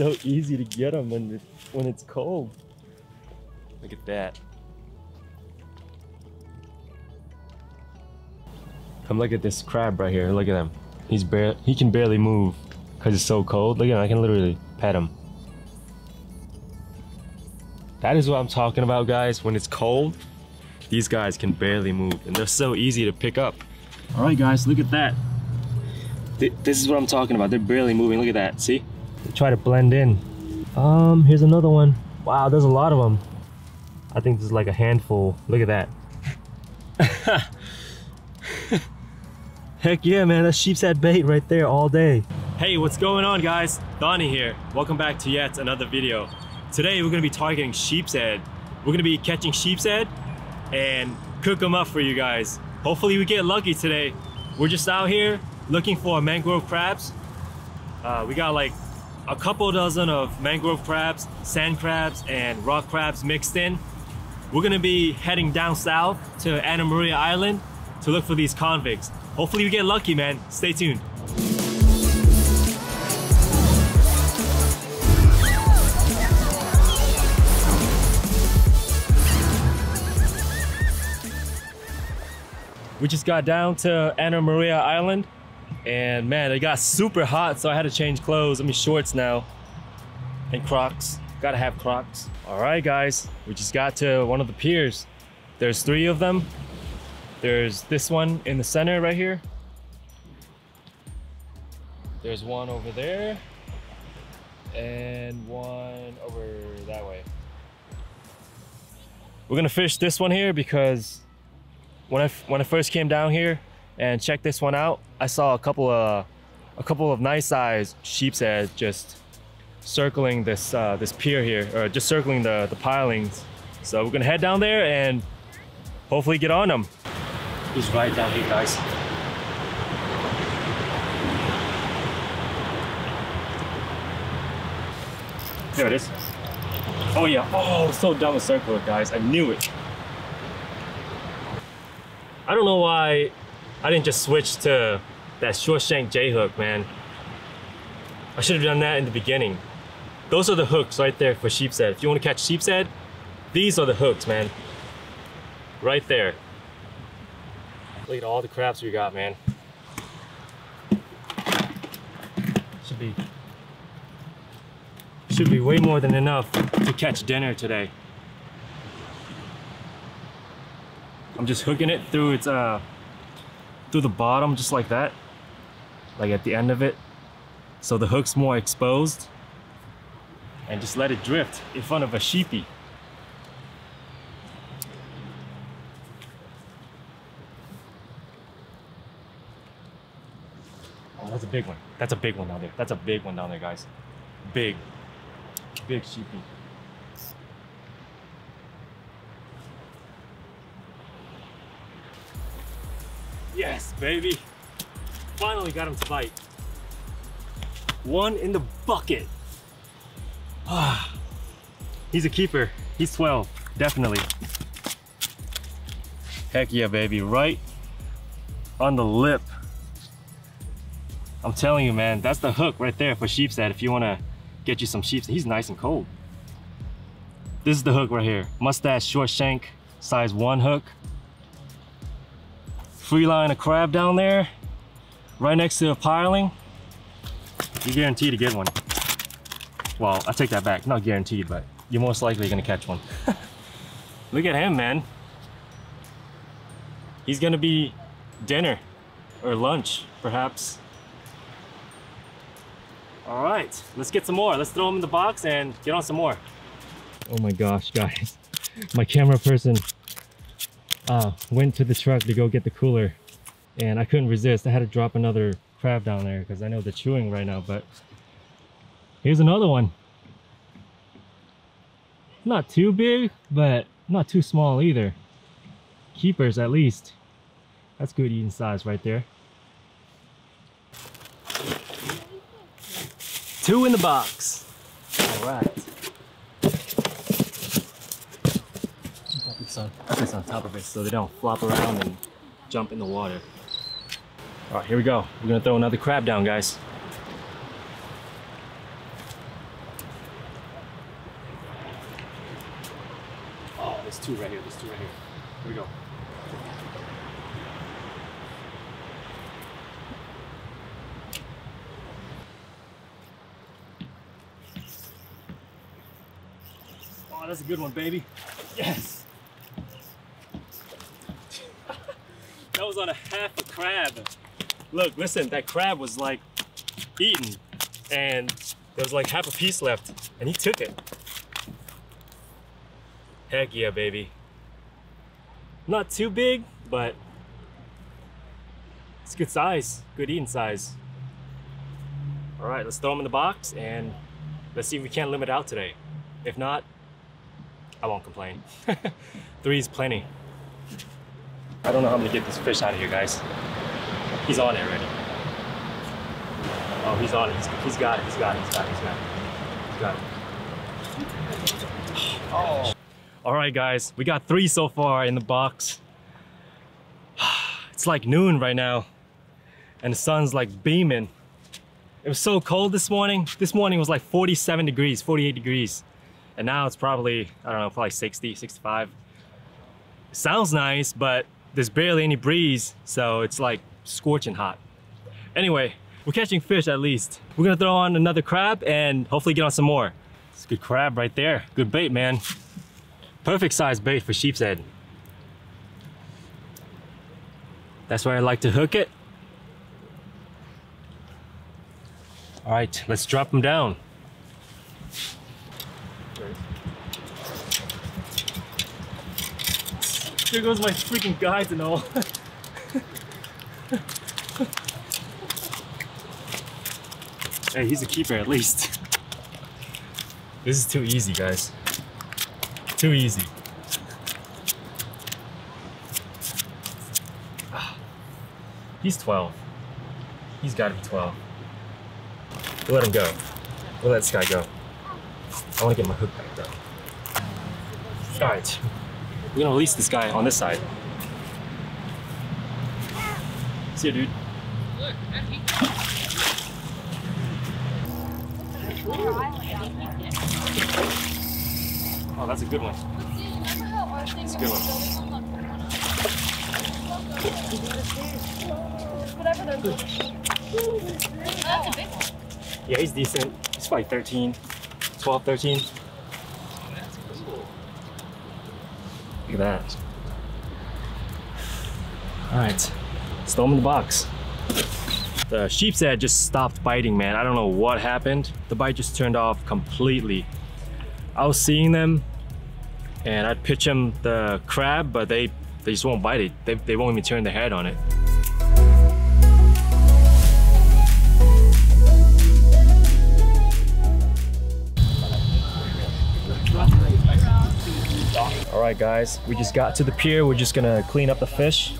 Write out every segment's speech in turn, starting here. so easy to get them when it's cold. Look at that. Come look at this crab right here. Look at him. He can barely move because it's so cold. Look at him. I can literally pet him. That is what I'm talking about, guys. When it's cold, these guys can barely move, and they're so easy to pick up. All right, guys, look at that. This is what I'm talking about. They're barely moving. Look at that. See? They try to blend in. Here's another one. Wow, there's a lot of them. I think there's like a handful. Look at that. Heck yeah, man. That sheep's head bait right there all day. Hey, what's going on, guys? Donnie here. Welcome back to yet another video. Today, we're gonna be targeting sheep's head. We're gonna be catching sheep's head and cook them up for you guys. Hopefully we get lucky today. We're just out here looking for mangrove crabs. We got like a couple dozen of mangrove crabs, sand crabs, and rock crabs mixed in. We're gonna be heading down south to Anna Maria Island to look for these convicts. Hopefully we get lucky, man. Stay tuned. We just got down to Anna Maria Island, and man, it got super hot, so I had to change clothes. I'm in shorts now, and Crocs. Gotta have Crocs. All right, guys, we just got to one of the piers. There's three of them. There's this one in the center right here. There's one over there, and one over that way. We're gonna fish this one here because when I first came down here and checked this one out, I saw a couple of nice sized sheep's head just circling this this pier here, or just circling the pilings. So we're gonna head down there and hopefully get on them. He's right down here, guys. There it is. Oh yeah. Oh, so dumb to circle it, guys. I knew it. I don't know why I didn't just switch to that Shawshank J hook, man. I should have done that in the beginning. Those are the hooks right there for sheep's head. If you want to catch sheep's head, these are the hooks, man. Right there. Look at all the crabs we got, man. Should be way more than enough to catch dinner today. I'm just hooking it through its through the bottom, just like that, like at the end of it, so the hook's more exposed, and just let it drift in front of a sheepy. Oh, that's a big one. That's a big one down there. That's a big one down there, guys. Big, big sheepy. Yes, baby. Finally got him to bite. One in the bucket. Ah, he's a keeper. He's 12, definitely. Heck yeah, baby. Right on the lip. I'm telling you, man, that's the hook right there for sheep's head. If you want to get you some sheep's head, he's nice and cold. This is the hook right here. Mustad short shank, size 1 hook. Free line a crab down there, right next to a piling. You're guaranteed to get one. Well, I take that back. Not guaranteed, but you're most likely gonna catch one. Look at him, man. He's gonna be dinner or lunch, perhaps. All right, let's get some more. Let's throw him in the box and get on some more. Oh my gosh, guys, my camera person went to the truck to go get the cooler, and I couldn't resist. I had to drop another crab down there because I know they're chewing right now, but here's another one. Not too big, but not too small either. Keepers, at least. That's good eating size right there. 2 in the box. All right. It's on top of it so they don't flop around and jump in the water. All right, here we go. We're gonna throw another crab down, guys. There's two right here. Here we go. Oh, that's a good one, baby. Yes. That was on a half a crab. Look, listen, that crab was like eaten and there was like half a piece left and he took it. Heck yeah, baby. Not too big, but it's good size, good eating size. All right, let's throw them in the box and let's see if we can't limit out today. If not, I won't complain. 3 is plenty. I don't know how I'm gonna get this fish out of here, guys. He's on it already. Oh, he's on it. He's got it. He's got it. Oh. All right, guys. We got 3 so far in the box. It's like noon right now. And the sun's like beaming. It was so cold this morning. This morning was like 47 degrees, 48 degrees. And now it's probably, I don't know, probably 60, 65. It sounds nice, but there's barely any breeze. So it's like scorching hot. Anyway, we're catching fish at least. We're gonna throw on another crab and hopefully get on some more. It's a good crab right there. Good bait, man. Perfect size bait for sheep's head. That's where I like to hook it. All right, let's drop him down. There goes my freaking guides and all. Hey, he's a keeper at least. This is too easy, guys. Too easy. He's 12. He's gotta be 12. We'll let him go. We'll let this guy go. I wanna get my hook back though. All right, we're gonna release this guy on this side. See ya, dude. Look, oh, that's a good one. That's a good one. Yeah, he's decent. He's probably 13, 12, 13. Look at that. All right, let's throw him in the box. The sheep's head just stopped biting, man. I don't know what happened. The bite just turned off completely. I was seeing them and I'd pitch them the crab, but they just won't bite it. They won't even turn their head on it. All right, guys, we just got to the pier. We're just gonna clean up the fish.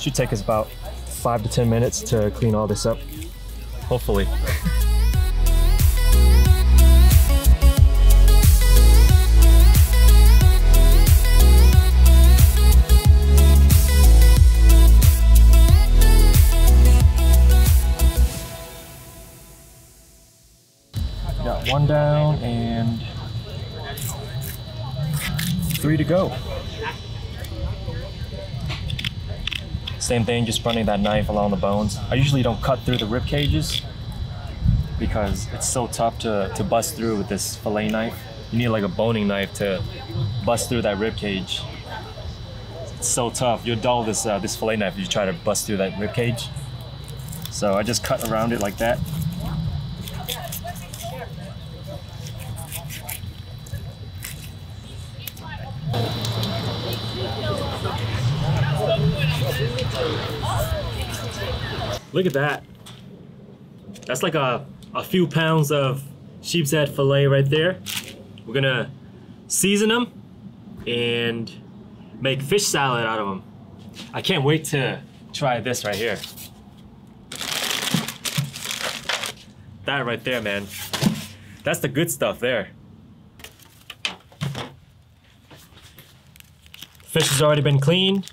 Should take us about 5 to 10 minutes to clean all this up, hopefully. Got 1 down and 3 to go. Same thing, just running that knife along the bones. I usually don't cut through the rib cages because it's so tough to bust through with this fillet knife. You need like a boning knife to bust through that rib cage. It's so tough. You'll dull this fillet knife if you try to bust through that rib cage. So I just cut around it like that. Look at that. That's like a few pounds of sheep's head fillet right there. We're gonna season them and make fish salad out of them. I can't wait to try this right here. That right there, man. That's the good stuff there. Fish has already been cleaned.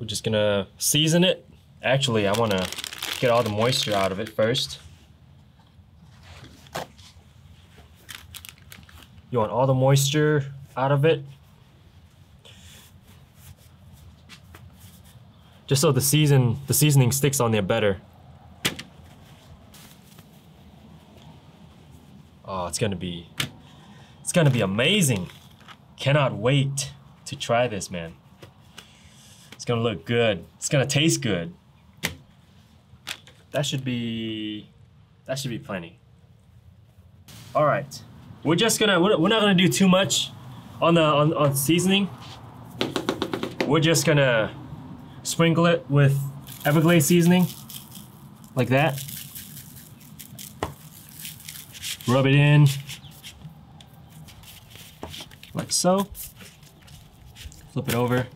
We're just gonna season it. Actually, I wanna get all the moisture out of it first. You want all the moisture out of it, just so the seasoning sticks on there better. Oh, it's gonna be amazing. Cannot wait to try this, man. It's gonna look good. It's gonna taste good. That should be plenty. All right, we're not gonna do too much on seasoning. We're just gonna sprinkle it with Everglades seasoning, like that. Rub it in, like so. Flip it over.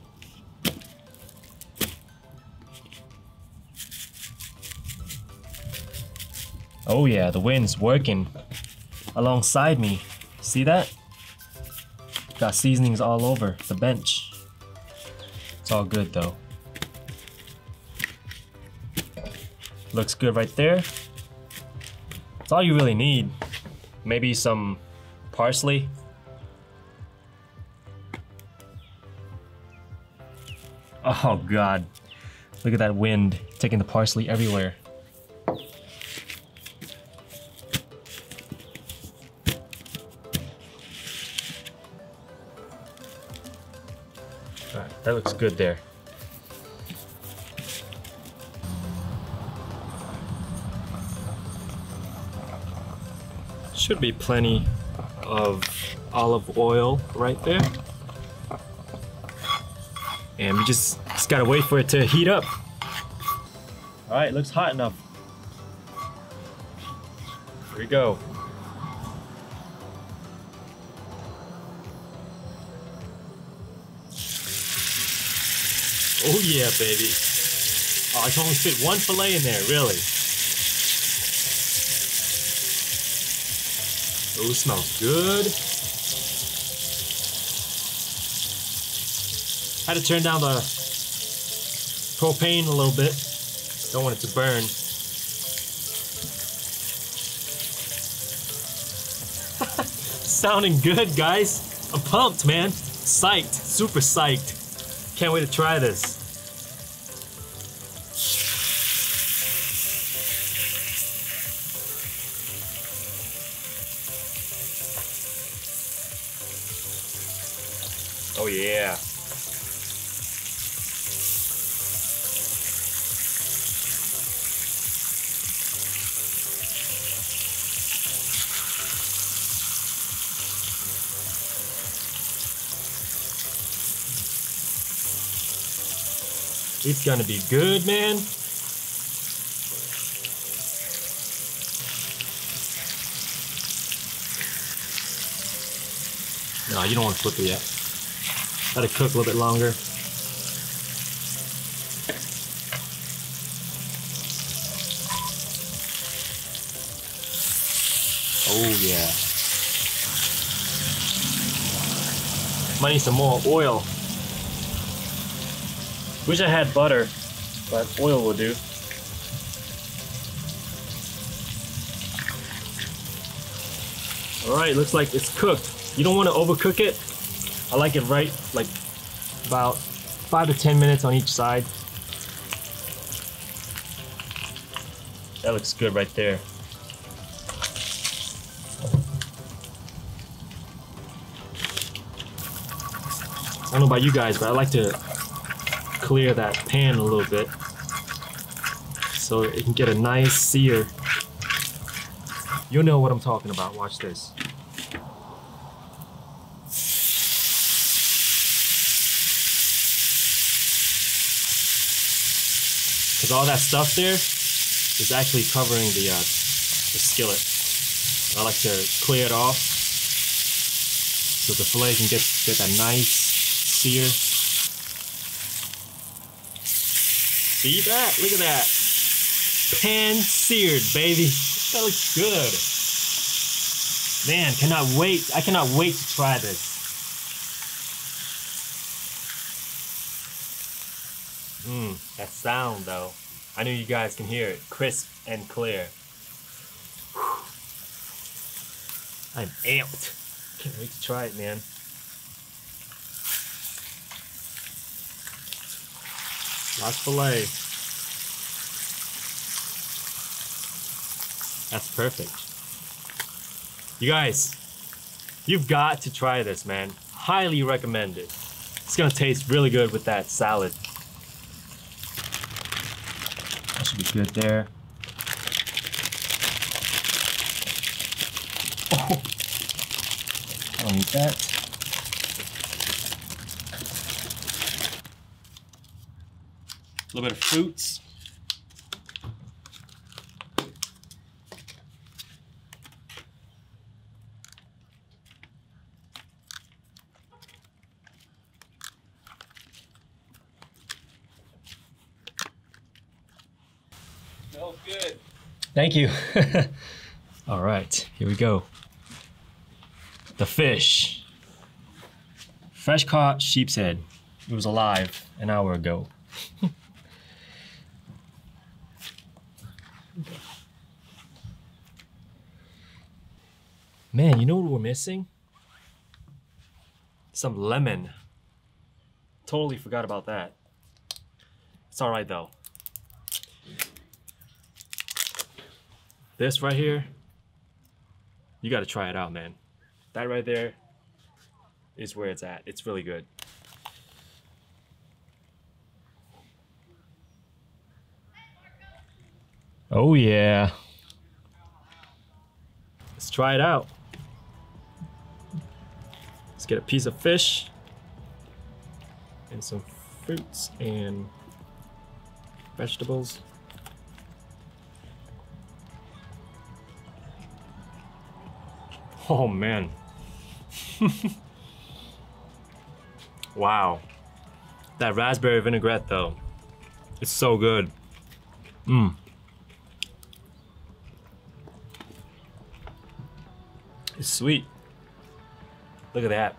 Oh yeah, the wind's working alongside me. See that? Got seasonings all over the bench. It's all good though. Looks good right there. That's all you really need. Maybe some parsley. Oh God, look at that wind taking the parsley everywhere. That looks good there. Should be plenty of olive oil right there. And we just gotta wait for it to heat up. All right, looks hot enough. Here we go. Oh yeah, baby. Oh, I can only fit one fillet in there, really. Oh, smells good. Had to turn down the propane a little bit. Don't want it to burn. Sounding good, guys. I'm pumped, man. Psyched, super psyched. Can't wait to try this. Oh yeah. It's gonna be good, man. No, you don't want to flip it yet. Let it cook a little bit longer. Oh yeah. Might need some more oil. Wish I had butter, but oil will do. All right, looks like it's cooked. You don't want to overcook it. I like it right, like about 5 to 10 minutes on each side. That looks good right there. I don't know about you guys, but I like to clear that pan a little bit so it can get a nice sear. You'll know what I'm talking about. Watch this. Because all that stuff there is actually covering the skillet. I like to clear it off so the fillet can get that nice sear. See that? Look at that. Pan seared, baby. That looks good. Man, cannot wait. I cannot wait to try this. Mmm, that sound though. I know you guys can hear it. Crisp and clear. Whew. I'm amped. Can't wait to try it, man. Last fillet. That's perfect. You guys, you've got to try this, man. Highly recommend it. It's gonna taste really good with that salad. That should be good there. Oh, I don't need that. A little bit of fruits. Smells good. Thank you. All right, here we go. The fish. Fresh caught sheep's head. It was alive an hour ago. Man, you know what we're missing? Some lemon. Totally forgot about that. It's all right though. This right here, you gotta try it out, man. That right there is where it's at. It's really good. Oh yeah. Let's try it out. Let's get a piece of fish and some fruits and vegetables. Oh man. Wow. That raspberry vinaigrette though. It's so good. Mmm. It's sweet. Look at that.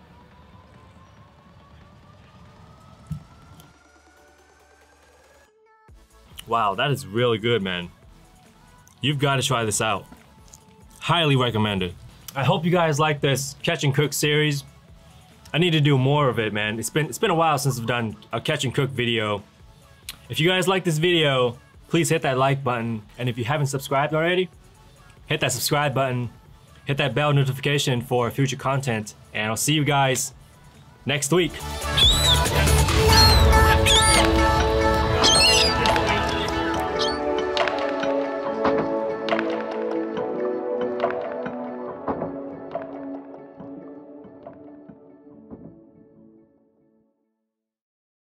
Wow, that is really good, man. You've got to try this out. Highly recommended. I hope you guys like this catch and cook series. I need to do more of it, man. It's been a while since I've done a catch and cook video. If you guys like this video, please hit that like button. And if you haven't subscribed already, hit that subscribe button. Hit that bell notification for future content, and I'll see you guys next week.